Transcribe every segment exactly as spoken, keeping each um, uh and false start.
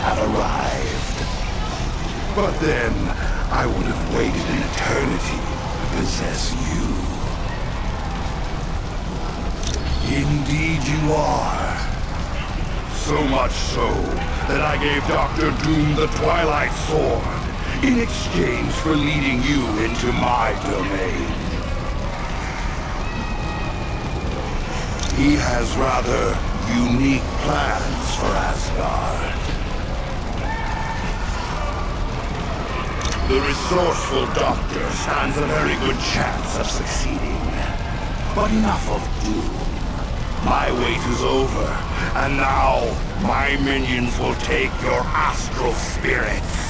have arrived. But then, I would have waited an eternity to possess you. Indeed you are. So much so, that I gave Doctor Doom the Twilight Sword, in exchange for leading you into my domain. He has rather unique plans for Asgard. The resourceful Doctor stands a very good chance of succeeding. But enough of Doom. My wait is over, and now my minions will take your astral spirits.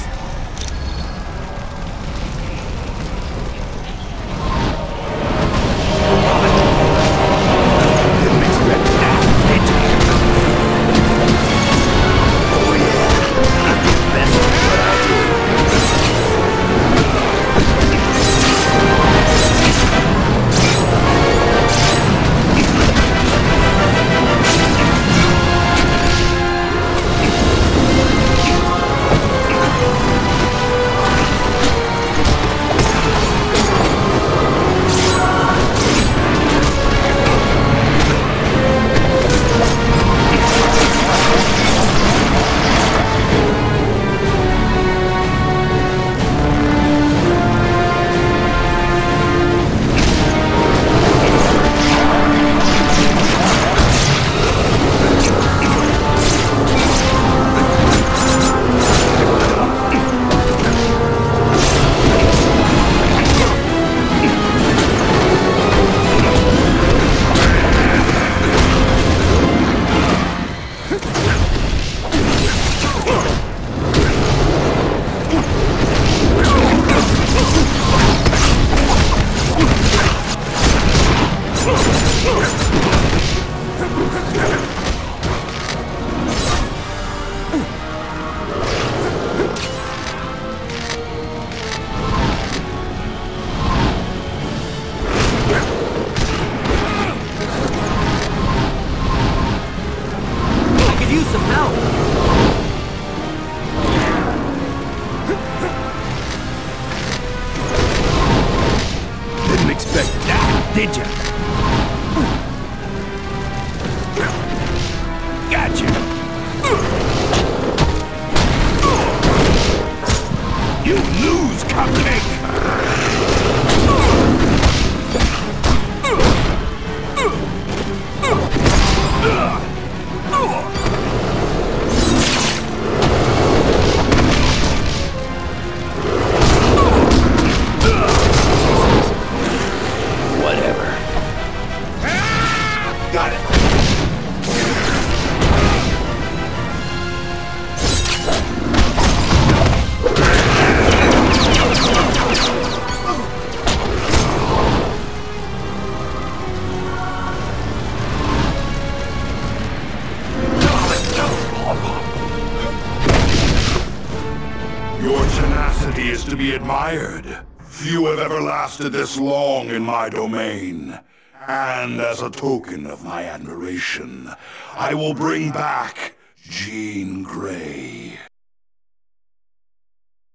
Few have ever lasted this long in my domain. And as a token of my admiration, I will bring back Jean Grey.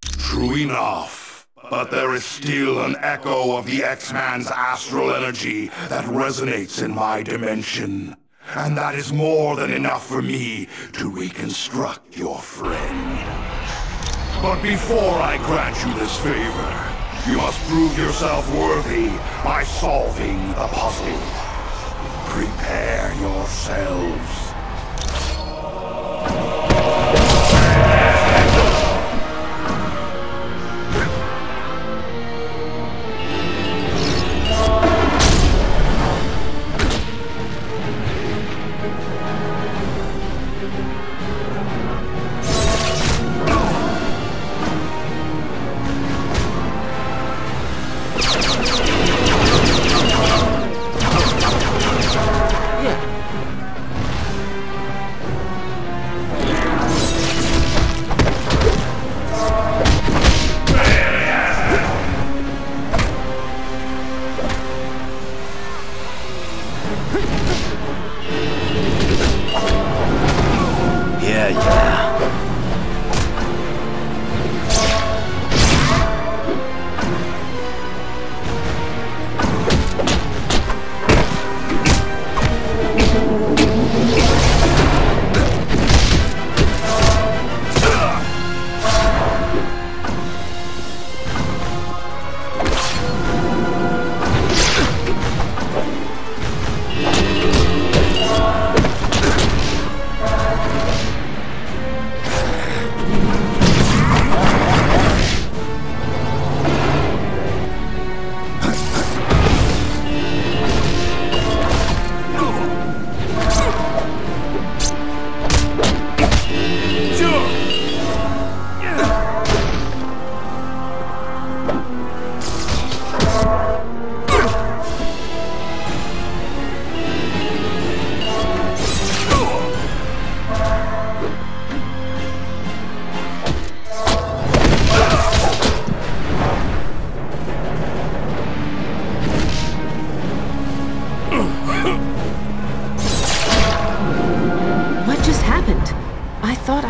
True enough, but there is still an echo of the X-Man's astral energy that resonates in my dimension. And that is more than enough for me to reconstruct your friend. But before I grant you this favor, you must prove yourself worthy by solving the puzzle. Prepare yourselves.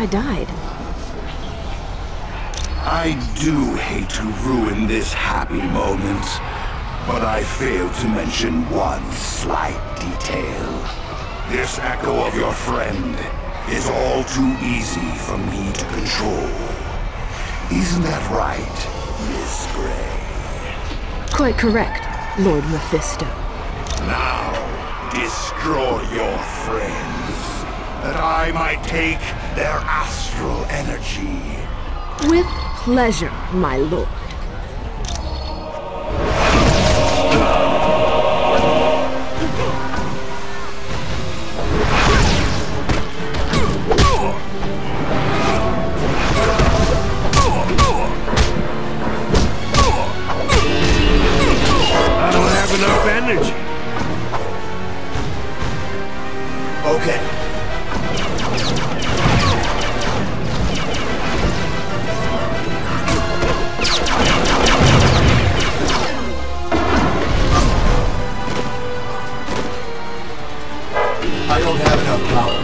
died. I do hate to ruin this happy moment, but I failed to mention one slight detail. This echo of your friend is all too easy for me to control. Isn't that right, Miss Grey? Quite correct, Lord Mephisto. Now, destroy your friends, that I might take their astral energy. With pleasure, my lord. Enough energy. Okay. I don't have enough power.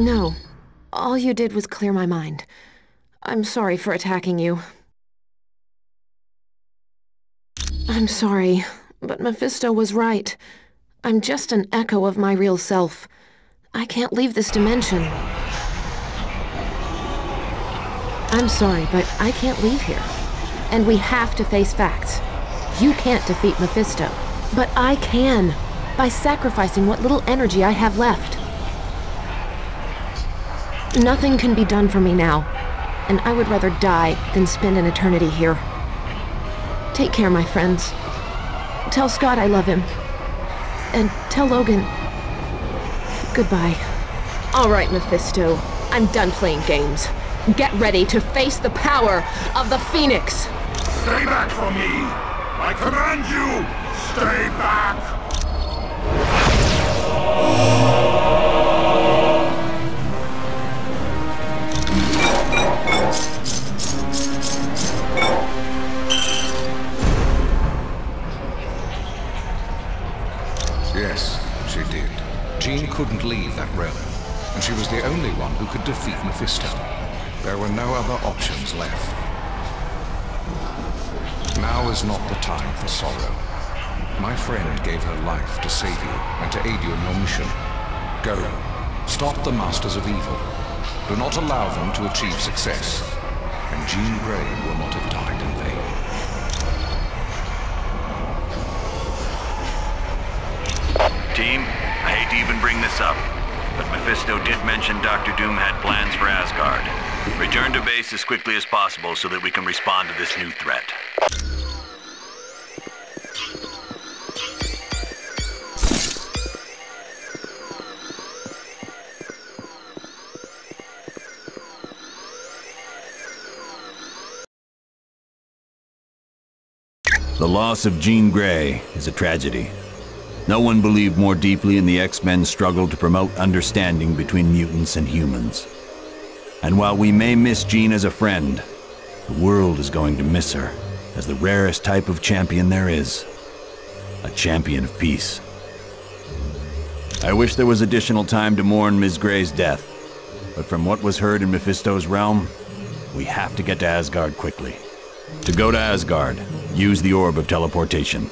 No. All you did was clear my mind. I'm sorry for attacking you. I'm sorry, but Mephisto was right. I'm just an echo of my real self. I can't leave this dimension. I'm sorry, but I can't leave here. And we have to face facts. You can't defeat Mephisto, but I can, by sacrificing what little energy I have left. Nothing can be done for me now, and I would rather die than spend an eternity here. Take care, my friends. Tell Scott I love him. And tell Logan... goodbye. All right, Mephisto. I'm done playing games. Get ready to face the power of the Phoenix! Stay back from me! I command you! Stay back! Yes, she did. Jean couldn't leave that realm, and she was the only one who could defeat Mephisto. There were no other options left. Now is not the time for sorrow. My friend gave her life to save you and to aid you in your mission. Go. Stop the Masters of Evil. Do not allow them to achieve success, and Jean Grey will not have died in vain. Team, I hate to even bring this up, but Mephisto did mention Doctor Doom had plans for Asgard. Return to base as quickly as possible so that we can respond to this new threat. The loss of Jean Grey is a tragedy. No one believed more deeply in the X-Men's struggle to promote understanding between mutants and humans. And while we may miss Jean as a friend, the world is going to miss her as the rarest type of champion there is. A champion of peace. I wish there was additional time to mourn Miz Grey's death, but from what was heard in Mephisto's realm, we have to get to Asgard quickly. To go to Asgard, use the Orb of Teleportation.